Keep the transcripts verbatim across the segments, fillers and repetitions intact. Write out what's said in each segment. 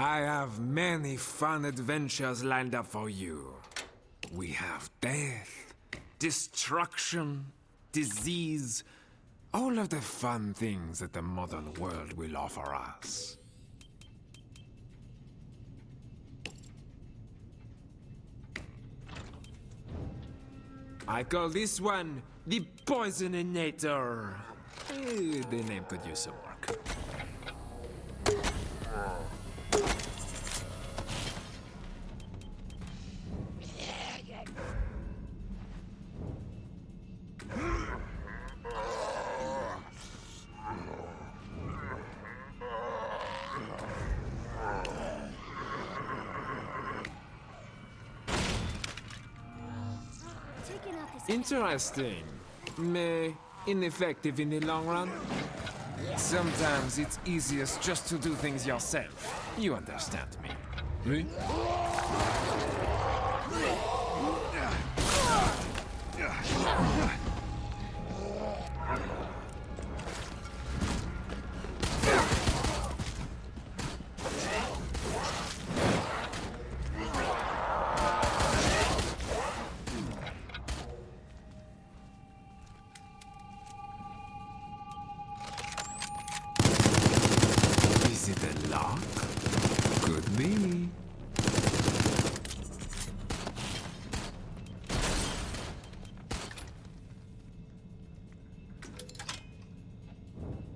I have many fun adventures lined up for you. We have death, destruction, disease, all of the fun things that the modern world will offer us. I call this one the Poisoninator. Eh, the name could use some work. Interesting, but ineffective in the long run. Sometimes it's easiest just to do things yourself. You understand me? Me?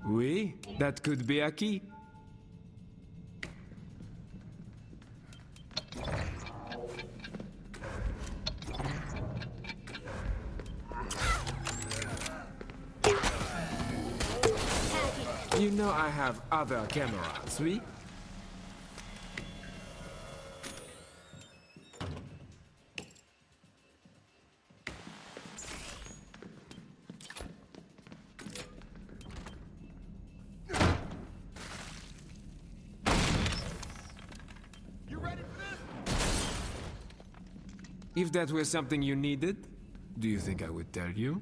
Oui, that could be a key. You know I have other cameras, oui? If that were something you needed, do you think I would tell you?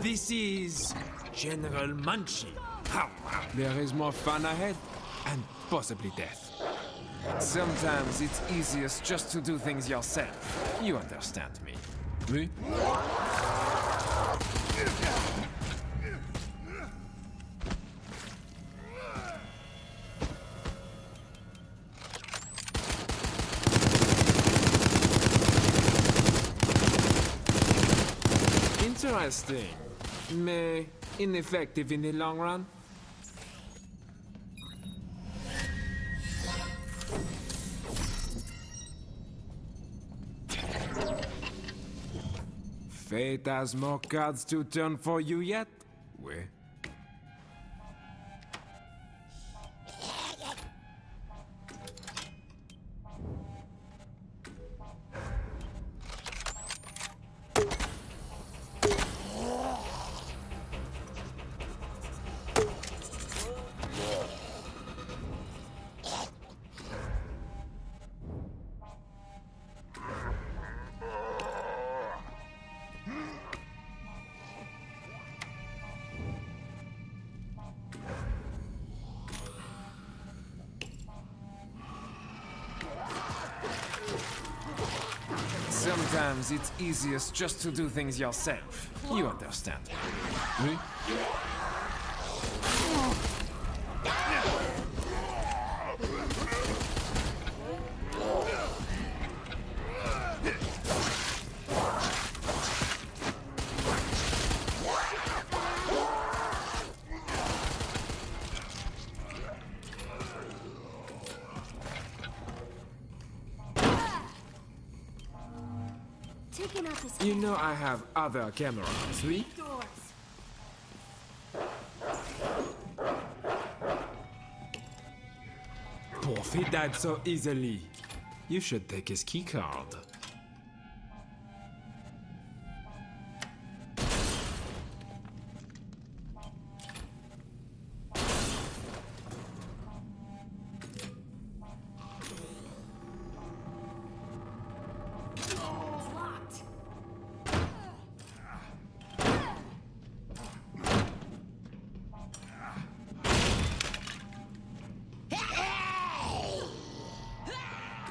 This is General Munchie. There is more fun ahead, and possibly death. Sometimes it's easiest just to do things yourself. You understand me? Me? Interesting, but ineffective in the long run. Fate has more cards to turn for you yet? Oui. Sometimes it's easiest just to do things yourself. You understand. Me? You know I have other cameras, oui? Poor Fee died so easily. You should take his keycard.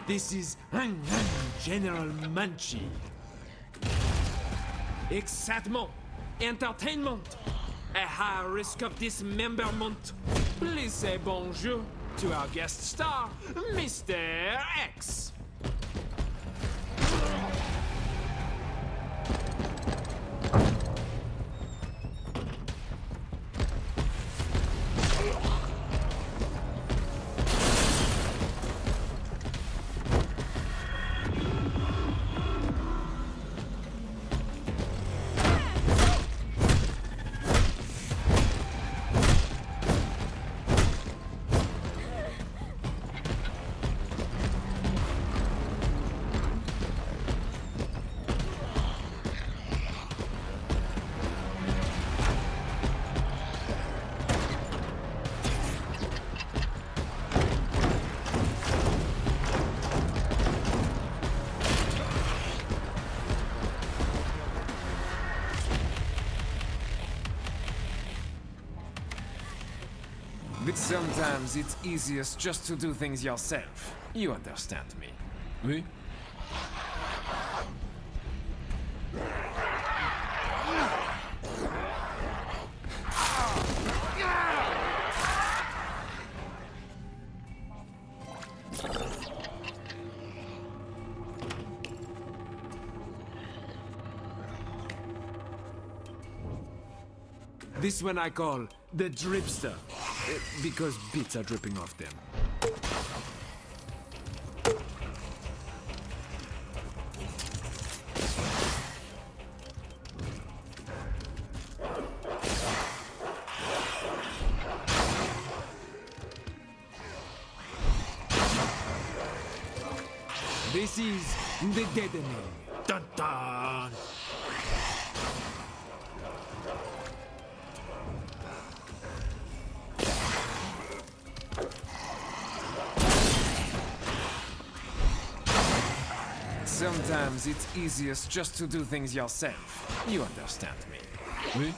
This is General Munchie. Excitement, entertainment, a high risk of dismemberment. Please say bonjour to our guest star, Mister X. But sometimes it's easiest just to do things yourself. You understand me? Oui. This one I call the Dripster. Uh, because bits are dripping off them. This is the deadening. Dun dun! Sometimes it's easiest just to do things yourself. You understand me? Oui.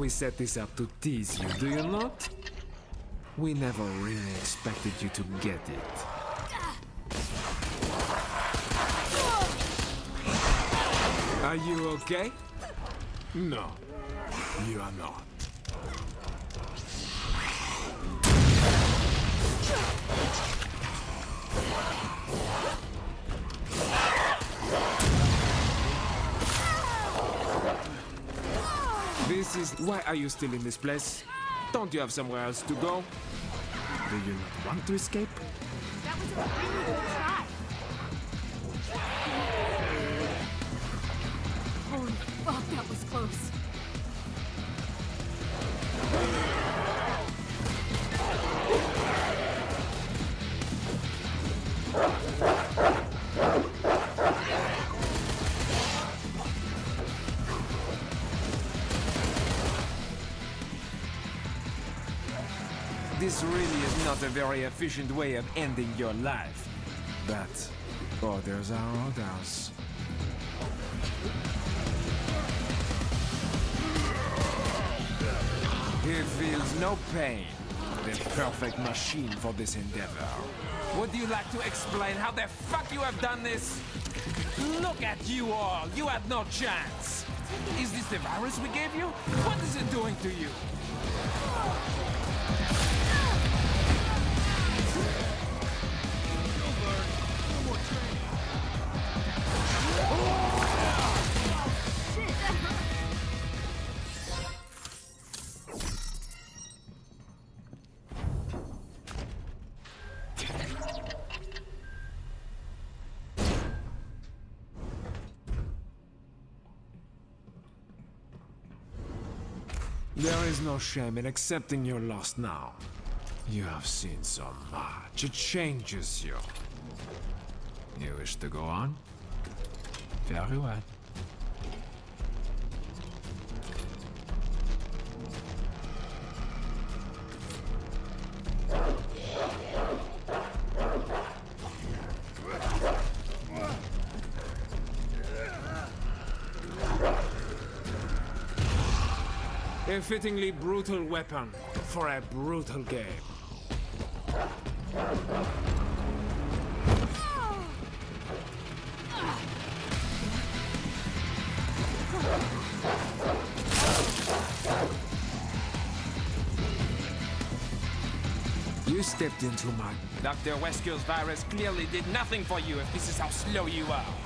We set this up to tease you, do you not? We never really expected you to get it. Are you okay? No, you are not. This is... Why are you still in this place? Don't you have somewhere else to go? Do you not want to escape? That was a really good try. Holy fuck, that was close. This really is not a very efficient way of ending your life. But orders are orders. He feels no pain. The perfect machine for this endeavor. Would you like to explain how the fuck you have done this? Look at you all. You had no chance. Is this the virus we gave you? What is it doing to you? There is no shame in accepting your loss now. You have seen so much, it changes you. You wish to go on? Very well. A fittingly brutal weapon for a brutal game. You stepped into my... Doctor Wesker's virus clearly did nothing for you if this is how slow you are.